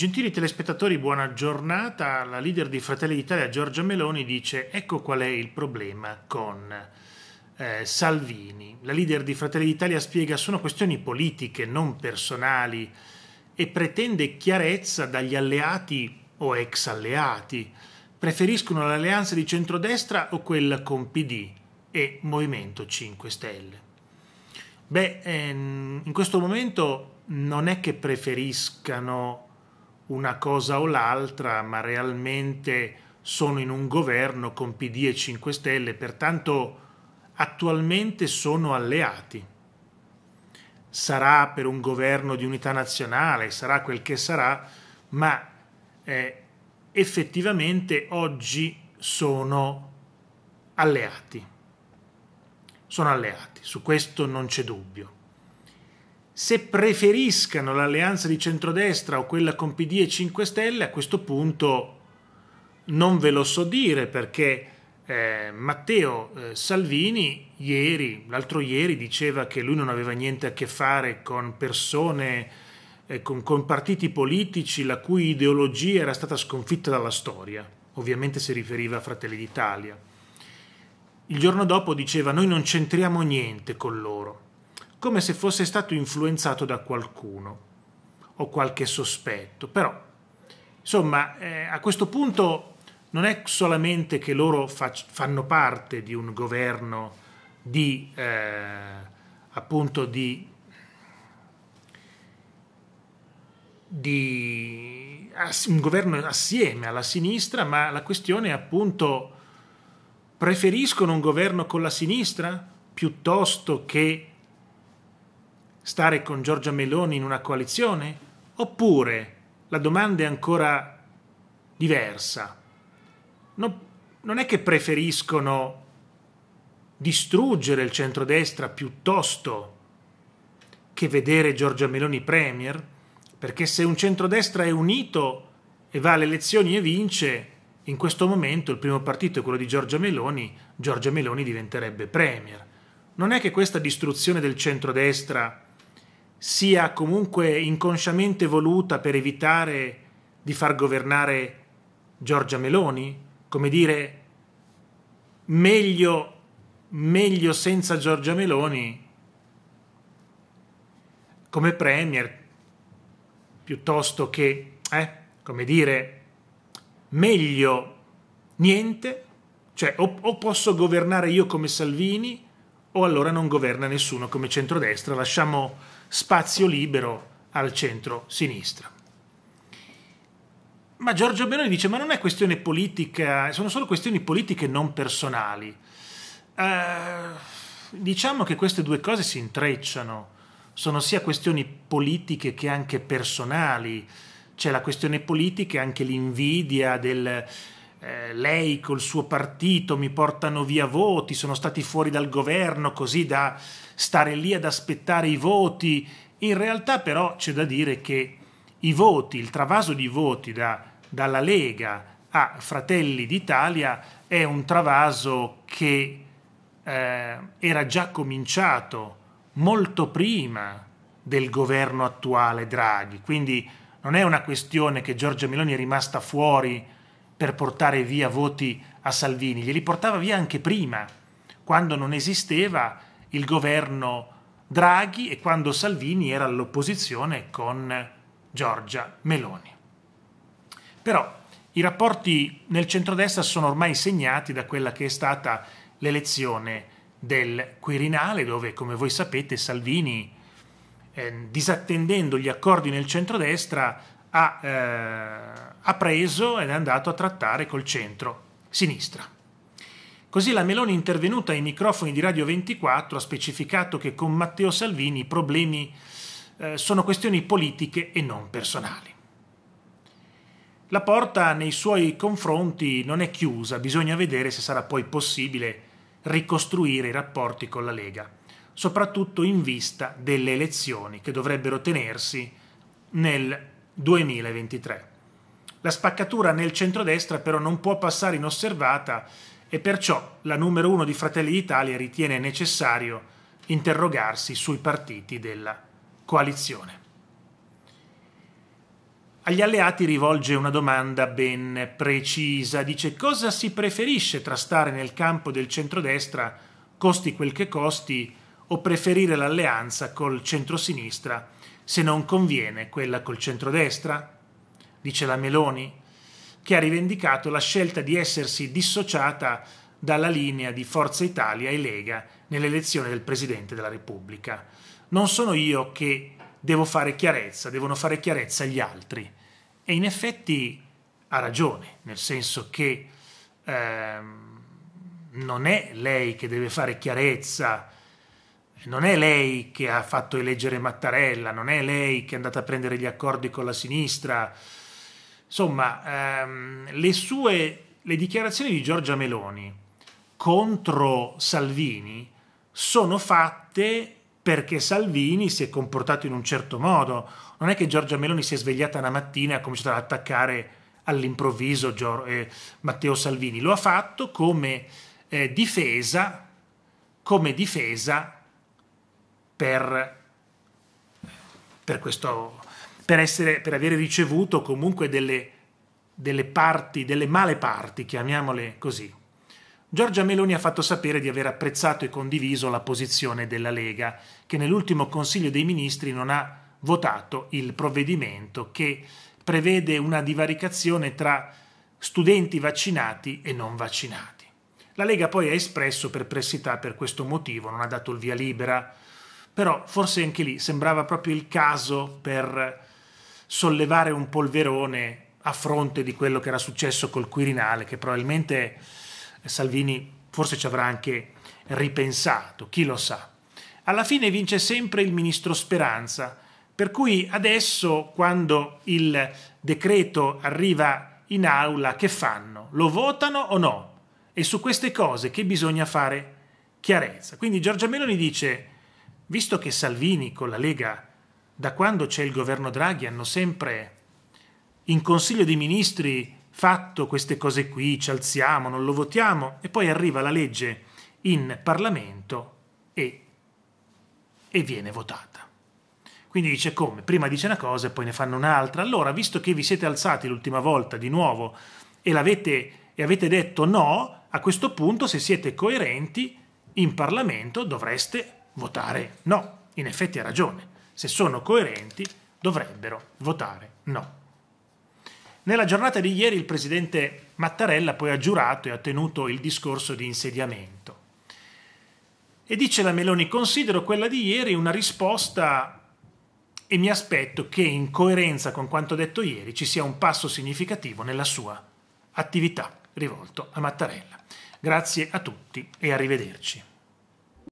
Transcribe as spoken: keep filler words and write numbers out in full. Gentili telespettatori, buona giornata. La leader di Fratelli d'Italia, Giorgia Meloni, dice: ecco qual è il problema con eh, Salvini. La leader di Fratelli d'Italia spiega: sono questioni politiche, non personali, e pretende chiarezza dagli alleati o ex alleati. Preferiscono l'alleanza di centrodestra o quella con P D e Movimento cinque Stelle? Beh, ehm, in questo momento non è che preferiscano una cosa o l'altra, ma realmente sono in un governo con P D e cinque Stelle, pertanto attualmente sono alleati. Sarà per un governo di unità nazionale, sarà quel che sarà, ma eh, effettivamente oggi sono alleati. Sono alleati, su questo non c'è dubbio. Se preferiscano l'alleanza di centrodestra o quella con P D e cinque Stelle, a questo punto non ve lo so dire, perché eh, Matteo eh, Salvini ieri, l'altro ieri, diceva che lui non aveva niente a che fare con persone, eh, con, con partiti politici la cui ideologia era stata sconfitta dalla storia. Ovviamente si riferiva a Fratelli d'Italia. Il giorno dopo diceva: noi non c'entriamo niente con loro, come se fosse stato influenzato da qualcuno o qualche sospetto. Però, insomma, eh, a questo punto non è solamente che loro fa fanno parte di un governo di, eh, appunto, di, di un governo assieme alla sinistra, ma la questione è appunto: preferiscono un governo con la sinistra piuttosto che stare con Giorgia Meloni in una coalizione? Oppure, la domanda è ancora diversa, no, non è che preferiscono distruggere il centrodestra piuttosto che vedere Giorgia Meloni premier? Perché se un centrodestra è unito e va alle elezioni e vince, in questo momento il primo partito è quello di Giorgia Meloni, Giorgia Meloni diventerebbe premier. Non è che questa distruzione del centrodestra sia comunque inconsciamente voluta per evitare di far governare Giorgia Meloni? Come dire, meglio, meglio senza Giorgia Meloni come premier, piuttosto che, eh, come dire, meglio niente, cioè o, o posso governare io come Salvini, o allora non governa nessuno come centrodestra, lasciamo spazio libero al centro-sinistra. Ma Giorgia Meloni dice: ma non è questione politica, sono solo questioni politiche non personali. Uh, diciamo che queste due cose si intrecciano, sono sia questioni politiche che anche personali. C'è la questione politica, anche l'invidia del... Eh, lei col suo partito mi portano via voti, sono stati fuori dal governo così da stare lì ad aspettare i voti. In realtà però c'è da dire che i voti, il travaso di voti da, dalla Lega a Fratelli d'Italia è un travaso che eh, era già cominciato molto prima del governo attuale Draghi, quindi non è una questione che Giorgia Meloni è rimasta fuori per portare via voti a Salvini, glieli portava via anche prima, quando non esisteva il governo Draghi e quando Salvini era all'opposizione con Giorgia Meloni. Però i rapporti nel centrodestra sono ormai segnati da quella che è stata l'elezione del Quirinale, dove, come voi sapete, Salvini, eh, disattendendo gli accordi nel centrodestra, Ha, eh, ha preso ed è andato a trattare col centro-sinistra. Così la Meloni, intervenuta ai microfoni di Radio ventiquattro, ha specificato che con Matteo Salvini i problemi eh, sono questioni politiche e non personali. La porta nei suoi confronti non è chiusa, bisogna vedere se sarà poi possibile ricostruire i rapporti con la Lega, soprattutto in vista delle elezioni che dovrebbero tenersi nel duemilaventitré. La spaccatura nel centrodestra però non può passare inosservata e perciò la numero uno di Fratelli d'Italia ritiene necessario interrogarsi sui partiti della coalizione. A agli alleati rivolge una domanda ben precisa. Dice: cosa si preferisce tra stare nel campo del centrodestra, costi quel che costi, o preferire l'alleanza col centrosinistra se non conviene quella col centrodestra? Dice la Meloni, che ha rivendicato la scelta di essersi dissociata dalla linea di Forza Italia e Lega nell'elezione del Presidente della Repubblica. Non sono io che devo fare chiarezza, devono fare chiarezza gli altri. E in effetti ha ragione, nel senso che ehm, non è lei che deve fare chiarezza, non è lei che ha fatto eleggere Mattarella, non è lei che è andata a prendere gli accordi con la sinistra. Insomma, ehm, le sue le dichiarazioni di Giorgia Meloni contro Salvini sono fatte perché Salvini si è comportato in un certo modo. Non è che Giorgia Meloni si è svegliata una mattina e ha cominciato ad attaccare all'improvviso Matteo Salvini. Lo ha fatto come eh, difesa, come difesa per, per, questo, per, essere, per avere ricevuto comunque delle, delle parti, delle male parti, chiamiamole così. Giorgia Meloni ha fatto sapere di aver apprezzato e condiviso la posizione della Lega, che nell'ultimo Consiglio dei Ministri non ha votato il provvedimento che prevede una divaricazione tra studenti vaccinati e non vaccinati. La Lega poi ha espresso perplessità per questo motivo, non ha dato il via libera, però forse anche lì sembrava proprio il caso per sollevare un polverone a fronte di quello che era successo col Quirinale, che probabilmente Salvini forse ci avrà anche ripensato, chi lo sa. Alla fine vince sempre il ministro Speranza, per cui adesso quando il decreto arriva in aula che fanno? Lo votano o no? E su queste cose che bisogna fare chiarezza. Quindi Giorgia Meloni dice: visto che Salvini con la Lega, da quando c'è il governo Draghi, hanno sempre in Consiglio dei Ministri fatto queste cose qui, ci alziamo, non lo votiamo, e poi arriva la legge in Parlamento e, e viene votata. Quindi dice: come? Prima dice una cosa e poi ne fanno un'altra. Allora, visto che vi siete alzati l'ultima volta di nuovo e, l'avete, e avete detto no, a questo punto, se siete coerenti, in Parlamento dovreste votare no. In effetti ha ragione, se sono coerenti dovrebbero votare no. Nella giornata di ieri il presidente Mattarella poi ha giurato e ha tenuto il discorso di insediamento. E dice la Meloni: considero quella di ieri una risposta e mi aspetto che, in coerenza con quanto detto ieri, ci sia un passo significativo nella sua attività, rivolto a Mattarella. Grazie a tutti e arrivederci.